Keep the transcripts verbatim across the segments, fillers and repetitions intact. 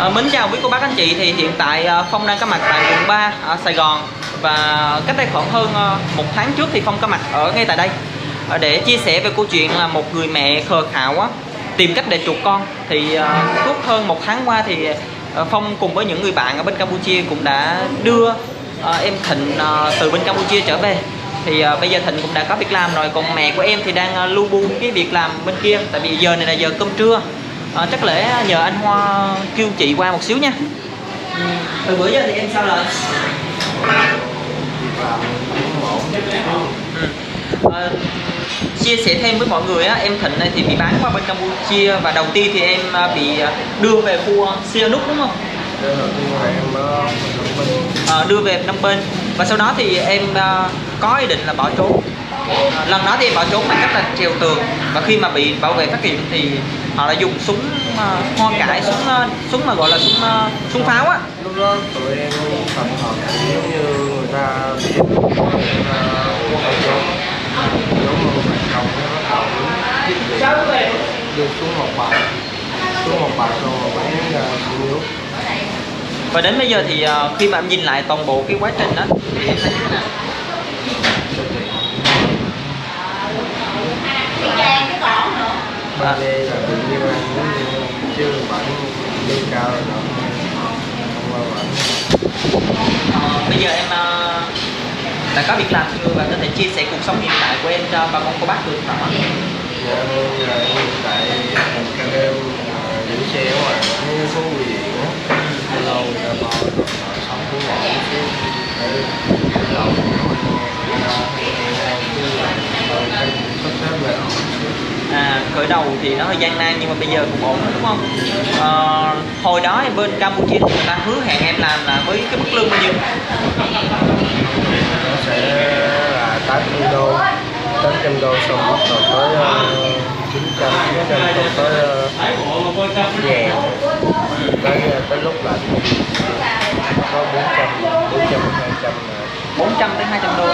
À, mến chào quý cô bác anh chị, thì hiện tại Phong đang có mặt tại quận ba ở Sài Gòn, và cách đây khoảng hơn một tháng trước thì Phong có mặt ở ngay tại đây để chia sẻ về câu chuyện là một người mẹ khờ khạo á, tìm cách để chuộc con. Thì suốt hơn một tháng qua thì Phong cùng với những người bạn ở bên Campuchia cũng đã đưa em Thịnh từ bên Campuchia trở về. Thì uh, bây giờ Thịnh cũng đã có việc làm rồi, còn mẹ của em thì đang uh, lu bu cái việc làm bên kia. Tại vì giờ này là giờ cơm trưa, uh, chắc lẽ nhờ anh Hoa kêu chị qua một xíu nha. Ừ. Từ bữa giờ thì em sao rồi? Uh, chia sẻ thêm với mọi người á, em Thịnh này thì bị bán qua bên Campuchia, và đầu tiên thì em uh, bị đưa về khu Sihanouk đúng không? À, đưa về Phnom Penh, và sau đó thì em uh, có ý định là bỏ trốn. À, lần đó thì em bỏ trốn bằng cách là trèo tường, và khi mà bị bảo vệ phát hiện thì họ đã dùng súng uh, hoa cải, súng uh, súng mà gọi là súng uh, súng pháo á. Lúc đó tụi em tầm họ giống như người ta biết đưa xuống một bài xuống một bài rồi bán là nhiều. Và đến bây giờ thì uh, khi mà em nhìn lại toàn bộ cái quá trình đó thì em thấy thế nào? Ba lê là tự nhiên anh cũng chưa vẫn đi cao rồi đó. Bây giờ em uh, đã có việc làm chưa, và có thể chia sẻ cuộc sống hiện tại của em cho bà con cô bác được không ạ? Dạ, bây giờ hiện tại các em giữ xe ở ngoài cái số gì đó. Lâu đã bỏ rồi, xong cũng bỏ chứ. Để lâu rồi, em sắp xếp về ổn. À, khởi đầu thì nó hơi gian nan nhưng mà bây giờ cũng ổn đúng không? À, hồi đó em bên Campuchia thì người ta hứa hẹn em làm là với cái mức lương bao nhiêu? Nó sẽ là tám trăm đô, tám trăm đô xong bắt đầu tới chín trăm, chín trăm tới vàng. Tới, tới lúc là có bốn trăm, bốn trăm tới hai trăm đô.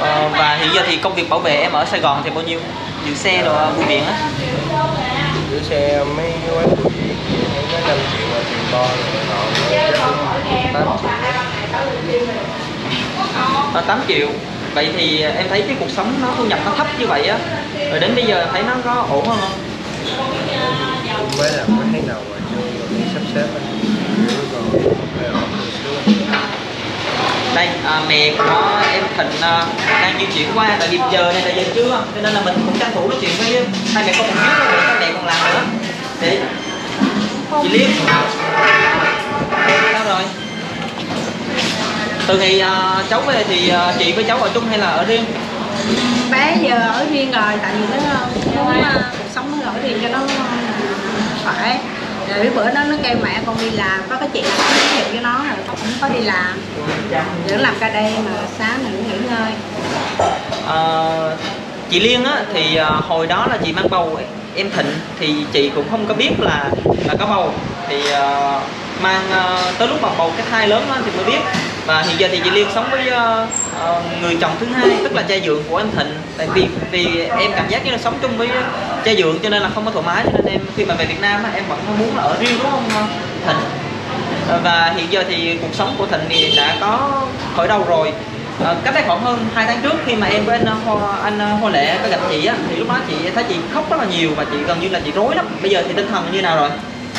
Ờ, và hiện giờ thì công việc bảo vệ em ở Sài Gòn thì bao nhiêu? Giữ xe rồi bưu điện á? Giữ xe mấy quán bưu điện có năm triệu là tiền to rồi, còn tám triệu. tám triệu. Vậy thì em thấy cái cuộc sống nó thu nhập nó thấp như vậy á, rồi đến bây giờ em thấy nó có ổn hơn không? Mới là mới tháng đầu rồi chưa sắp xếp đây. À, mẹ của em Thịnh à, đang di chuyển qua, tại vì giờ này là giờ trưa cho nên là mình cũng tranh thủ nói chuyện với hai mẹ con một chút thôi, để các mẹ còn làm nữa. Để chị Liên sao rồi? Từ ngày à, cháu về thì à, chị với cháu ở chung hay là ở riêng? Bé giờ ở riêng rồi, tại vì nó muốn cuộc sống nó ở riêng cho nó phải. Rồi cái bữa đó nó kêu mẹ con đi làm, có cái chuyện là nó giới thiệu với nó rồi con cũng có đi làm. Nó làm ca đêm mà sáng mình cũng nghỉ ngơi. À, chị Liên á thì hồi đó là chị mang bầu em Thịnh, thì chị cũng không có biết là là có bầu, thì uh, mang uh, tới lúc mà bầu cái thai lớn lên thì mới biết. Và hiện giờ thì chị Liên sống với uh, uh, người chồng thứ hai, tức là cha dượng của em Thịnh. Tại vì vì em cảm giác như là sống chung với cha dượng cho nên là không có thoải mái, cho nên em khi mà về Việt Nam em vẫn muốn là ở riêng đúng không Thịnh? Và hiện giờ thì cuộc sống của Thịnh thì đã có khởi đầu rồi. Uh, cách đây khoảng hơn hai tháng trước khi mà em với anh Hô, anh Hô Lệ có gặp chị á, thì lúc đó chị thấy chị khóc rất là nhiều và chị gần như là chị rối lắm. Bây giờ thì tinh thần như nào rồi?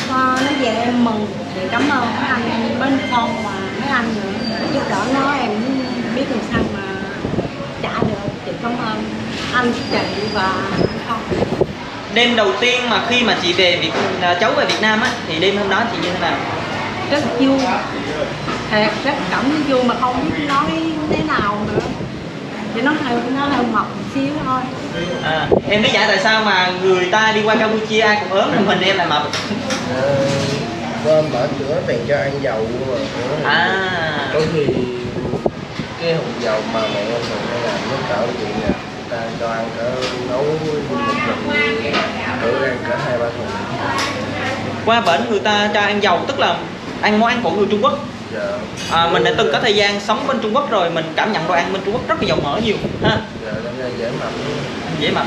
Nó về em mừng, thì cảm ơn các anh bên Phong và mấy anh nữa giúp đỡ nó, em biết làm sao mà trả được. Chị cảm ơn anh chị và Phong. Đêm đầu tiên mà khi mà chị về Việt, cháu về Việt Nam á, thì đêm hôm đó chị như thế nào? Rất vui, thật rất cảm thấy vui mà không biết nói thế nào nữa. Thì nó hơi nó hơi mập một xíu thôi. À, em biết giải tại sao mà người ta đi qua Campuchia ai cũng ốm, mình em lại mập. Ờ, mở cửa tiền cho ăn dầu mà. À. Có khi cái hộp dầu mà mẹ em thường làm nó tạo chuyện nè, ta cho ăn cỡ nấu một thùng, thử ăn cỡ hai ba thùng. Qua bển người ta cho ăn dầu tức là ăn món ăn của người Trung Quốc. À, mình đã từng có thời gian sống bên Trung Quốc rồi, mình cảm nhận đồ ăn bên Trung Quốc rất là dầu mỡ nhiều ha. Dễ mập. Dễ mập.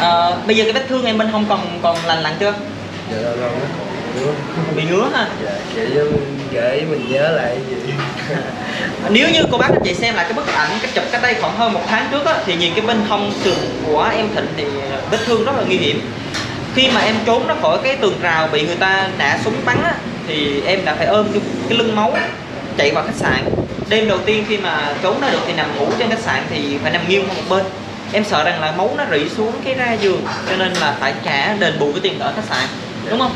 À, bây giờ cái vết thương em bên Hồng Kông còn lành lặn chưa? Dạ, Bị ngứa ha. Dạ, vậy để mình nhớ lại gì. Nếu như cô bác anh chị xem lại cái bức ảnh cái chụp cách đây khoảng hơn một tháng trước á, thì nhìn cái bên hông sườn của em Thịnh thì vết thương rất là nguy hiểm. Khi mà em trốn ra khỏi cái tường rào bị người ta nã súng bắn á, thì em đã phải ôm cái, cái lưng máu chạy vào khách sạn. Đêm đầu tiên khi mà trốn ra được thì nằm ngủ trên khách sạn thì phải nằm nghiêng qua một bên. Em sợ rằng là máu nó rỉ xuống cái ra giường, cho nên là phải trả đền bù cái tiền ở khách sạn, đúng không?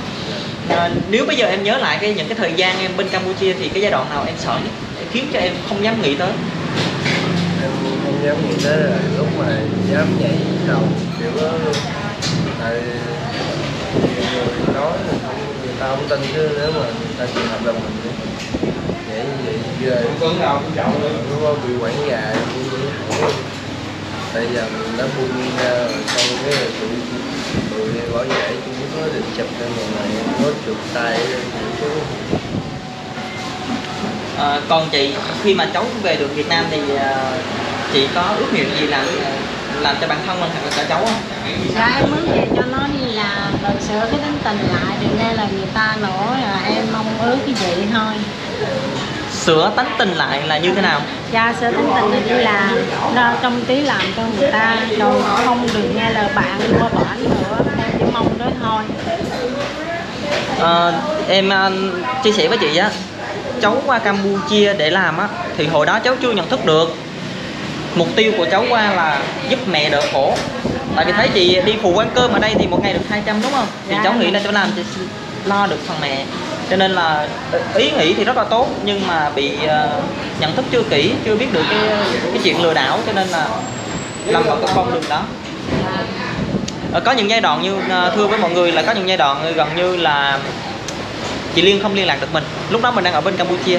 À, nếu bây giờ em nhớ lại cái những cái thời gian em bên Campuchia thì cái giai đoạn nào em sợ nhất để khiến cho em không dám nghĩ tới? Em không dám nghĩ tới là lúc mà dám nhảy đầu kiểu đó, tại người nói người ta không tin, chứ nếu mà người ta chịu hợp đồng mình nhảy như vậy về cũng đâu cũng bị quản gà, bây giờ mình đã buông ra sau cái tụi tụi bảo vệ Trung Quốc nó định chụp lên một ngày nó chụp tay lên chú. À, còn chị khi mà cháu về được Việt Nam thì uh, chị có ước nguyện gì làm làm cho bản thân mình hoặc là cho cháu không? Dạ em muốn về cho nó đi làm rồi sửa cái tính tình lại, đừng nghe là người ta nữa, là em mong ước cái gì thôi. Sửa tánh tình lại là như thế nào? Dạ, sửa tánh tình là như là nó trong tí làm cho người ta, rồi không được nghe lời bạn qua bỏ nữa, em chỉ mong đó thôi. À, em chia sẻ với chị á, cháu qua Campuchia để làm á, thì hồi đó cháu chưa nhận thức được. Mục tiêu của cháu qua là giúp mẹ đỡ khổ. Tại vì thấy chị đi phụ quán cơm ở đây thì một ngày được hai trăm đúng không? Thì dạ, cháu nghĩ là cháu làm chị lo được phần mẹ. Cho nên là ý nghĩ thì rất là tốt, nhưng mà bị uh, nhận thức chưa kỹ, chưa biết được cái cái chuyện lừa đảo, cho nên là làm vào cái con đường đó. Có những giai đoạn như uh, thưa với mọi người là có những giai đoạn gần như là chị Liên không liên lạc được mình. Lúc đó mình đang ở bên Campuchia,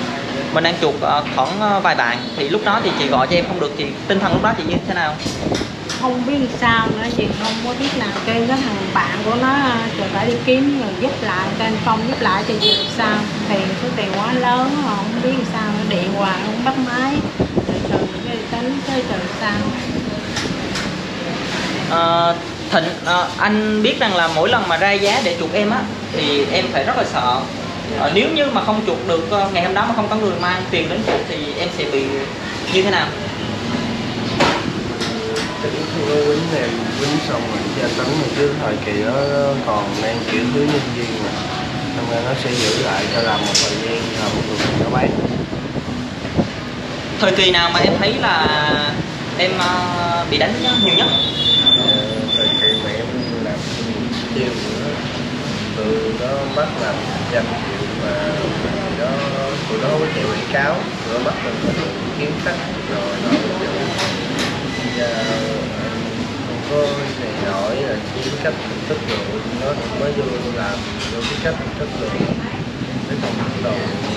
mình đang chuộc uh, khoảng vài bạn, thì lúc đó thì chị gọi cho em không được, thì tinh thần lúc đó chị như thế nào? Không biết sao nữa, chị không có biết nào trên cái thằng bạn của nó, chị phải đi kiếm người giúp lại, tên Phong giúp lại cho chị sao, thì số tiền quá lớn mà không biết làm sao, nó điện hoài không bắt máy, từ từ cái tính tới từ sao. À, Thịnh, à, anh biết rằng là mỗi lần mà ra giá để chuộc em á thì em phải rất là sợ. À, nếu như mà không chuộc được ngày hôm đó mà không có người mang tiền đến chuộc thì em sẽ bị như thế nào? Nó quýnh em, quýnh xong rồi gia tấn rồi, chứ thời kỳ đó còn đang kiểu thứ nhân viên mà, xong rồi nó sẽ giữ lại cho làm một thời gian rồi một người nó bán. Thời kỳ nào mà em thấy là em uh, bị đánh nhiều nhất? À, thời kỳ mà em làm chiêu từ đó bắt làm một trăm triệu mà đó, tụi nó có chạy quảng cáo, tụi nó bắt mình phải tự kiếm khách rồi nó giữ. Có này nổi là chỉ cách hình thức rồi nó mới vô làm vô cái cách hình thức rồi nó còn đầu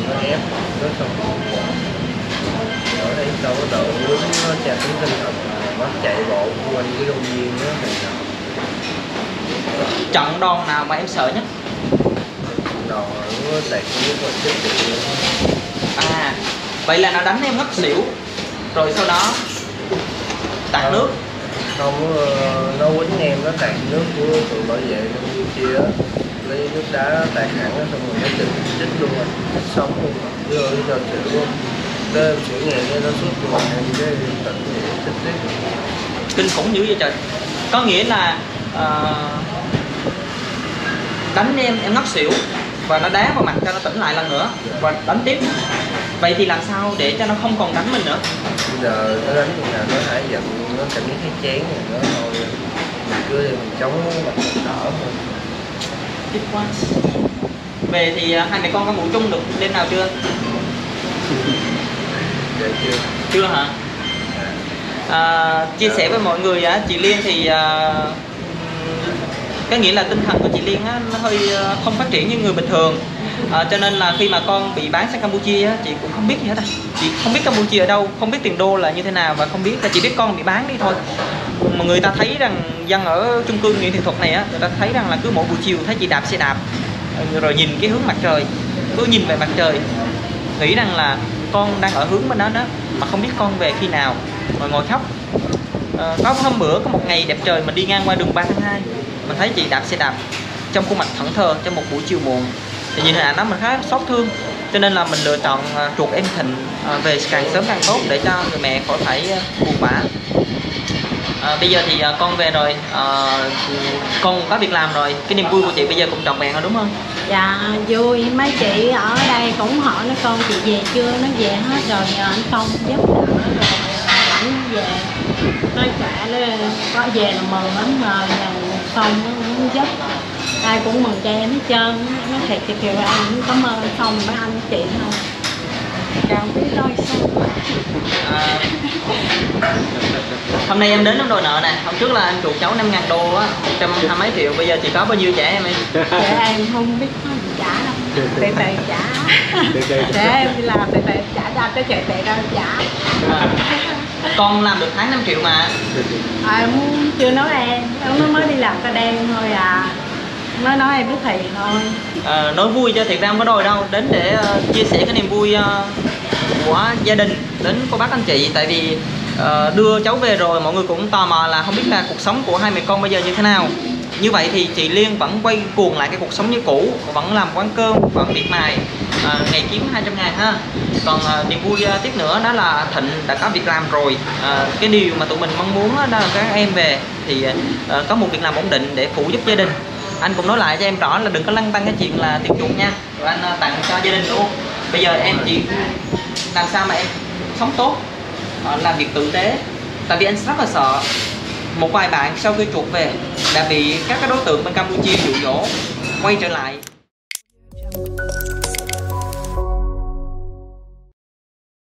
nó ép nó còn ở đây đâu có đậu nó chạy tính tinh thần nó chạy bộ quanh cái công viên nó này nọ. Trận đòn nào mà em sợ nhất? Đòn nó chạy cũng còn chết được. À vậy là nó đánh em ngất xỉu rồi sau đó tạt nước? Không, nó quýnh em, nó tạt nước của tụi bảo vệ Campuchia á, lấy nước đá tạt hẳn á, xong rồi nó chịu chết luôn rồi, chết sống luôn rồi, vô đi cho chịu luôn. Cái chữ nghề nghe nó suốt luôn, em cái tận nghĩa chết tiếp. Kinh khủng dữ vậy trời. Có nghĩa là uh, đánh em, em ngất xỉu và nó đá vào mặt cho nó tỉnh lại lần nữa và đánh tiếp. Vậy thì làm sao để cho nó không còn đánh mình nữa? Bây giờ nó đánh mình là nó hãi giận, nó cảm thấy thấy chán rồi, nó thôi mình cứ để mình chống mặt mình đỡ thôi. Tiếp quá. Về thì hai mẹ con có ngủ chung được đêm nào chưa? Dạ chưa. Chưa hả? À, chia sẻ với mọi người á, chị Liên thì à, cái nghĩa là tinh thần của chị Liên á, nó hơi không phát triển như người bình thường. À, cho nên là khi mà con bị bán sang Campuchia á, chị cũng không biết gì hết à. Chị không biết Campuchia ở đâu, không biết tiền đô là như thế nào và không biết, là chỉ biết con bị bán đi thôi. Mà người ta thấy rằng dân ở chung cư nghệ thuật này á, người ta thấy rằng là cứ mỗi buổi chiều thấy chị đạp xe đạp rồi nhìn cái hướng mặt trời, cứ nhìn về mặt trời, nghĩ rằng là con đang ở hướng bên đó đó, mà không biết con về khi nào, rồi ngồi khóc. À, có hôm bữa có một ngày đẹp trời mình đi ngang qua đường ba tháng hai, mình thấy chị đạp xe đạp trong khuôn mặt thẫn thờ trong một buổi chiều muộn. Thì nhìn hình ảnh đó mình khá xót thương, cho nên là mình lựa chọn ruột em Thịnh về càng sớm càng tốt để cho người mẹ khỏi phải buồn bã. À, bây giờ thì con về rồi, à, con có việc làm rồi, cái niềm vui của chị bây giờ cũng trọn vẹn rồi đúng không? Dạ vui, mấy chị ở đây cũng hỏi nó con chị về chưa, nó về hết rồi, nhờ anh Phong giúp đỡ rồi ảnh về, nói khỏe lên, có về là mừng lắm rồi, nhờ Phong cũng giúp, ai cũng mừng cho em hết trơn, nó thiệt thì kìa anh cũng cảm ơn Phong với anh chị thôi. À, hôm nay em đến đòi nợ nè, hôm trước là anh chuột cháu năm ngàn đô á, một trăm hai mấy triệu, bây giờ chị có bao nhiêu trả em em? Để em không biết không trả đâu, tệ tệ trả, để em đi làm tệ tệ trả ra tới trời tệ ra trả. À, con làm được tháng năm triệu mà. À, em chưa nói em, nó mới đi làm ta đen thôi à. Nói nói em biết thầy thôi. À, nói vui cho thiệt ra không có đòi đâu, đến để uh, chia sẻ cái niềm vui uh, của gia đình đến cô bác anh chị, tại vì uh, đưa cháu về rồi mọi người cũng tò mò là không biết là cuộc sống của hai mẹ con bây giờ như thế nào. Như vậy thì chị Liên vẫn quay cuồng lại cái cuộc sống như cũ, vẫn làm quán cơm, vẫn miệt mài, à, ngày kiếm hai trăm ngàn ha. Còn à, niềm vui à, tiếp nữa đó là Thịnh đã có việc làm rồi, à, cái điều mà tụi mình mong muốn đó, đó là các em về thì à, có một việc làm ổn định để phụ giúp gia đình. Anh cũng nói lại cho em rõ là đừng có lăn tăn cái chuyện là tiền chuột nha, rồi anh tặng cho gia đình luôn. Bây giờ em chỉ làm sao mà em sống tốt, làm việc tử tế, tại vì anh rất là sợ một vài bạn sau khi chuột về đã bị các cái đối tượng bên Campuchia dụ dỗ quay trở lại.